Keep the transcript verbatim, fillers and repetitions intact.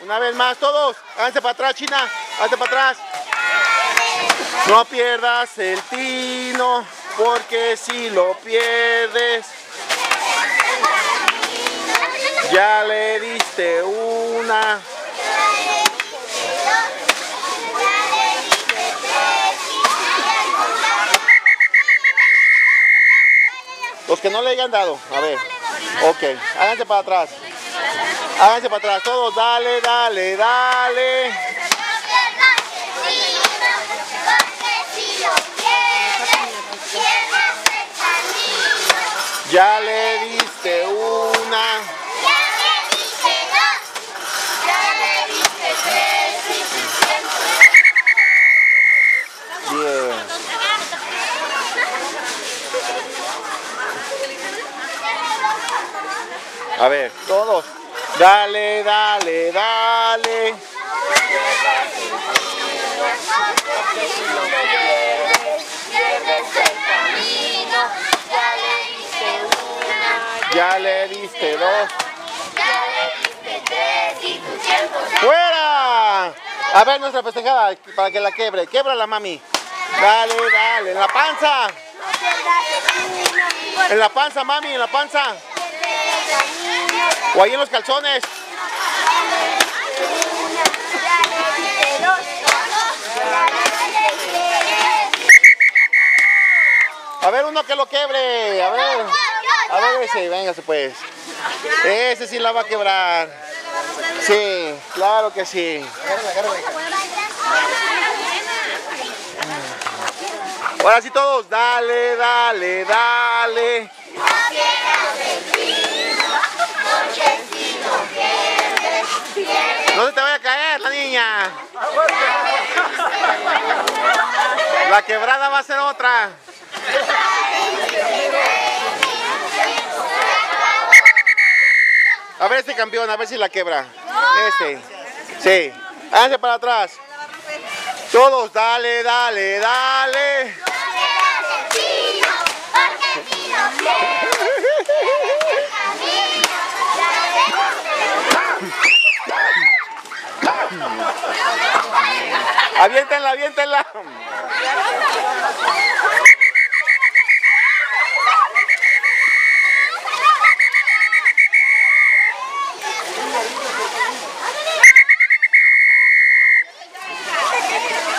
Una vez más, todos, háganse para atrás, China, háganse para atrás. No pierdas el tino, porque si lo pierdes, ya le diste una. Los que no le hayan dado, a ver, ok, háganse para atrás. Háganse para atrás todos, dale, dale, dale. No pierdas el tino, porque si lo pierdes, pierdas el camino. Ya le diste una. Ya le diste dos. Ya le diste tres y cinco. Bien. A ver, todos. Dale, dale, dale. Ya le diste dos. Ya le diste tres y tu tiempo. ¡Fuera! A ver nuestra festejada para que la quebre. Québrala, mami. Dale, dale. En la panza. En la panza, mami, en la panza. O ahí en los calzones. A ver uno que lo quebre. A ver. A ver ese, véngase pues. Ese sí la va a quebrar. Sí, claro que sí. Ahora sí todos. Dale, dale, dale. No se te vaya a caer la niña. La quebrada va a ser otra. A ver este campeón, a ver si la quebra. Este. Sí. Háganse para atrás. Todos, dale, dale, dale. Aviéntenla, aviéntenla.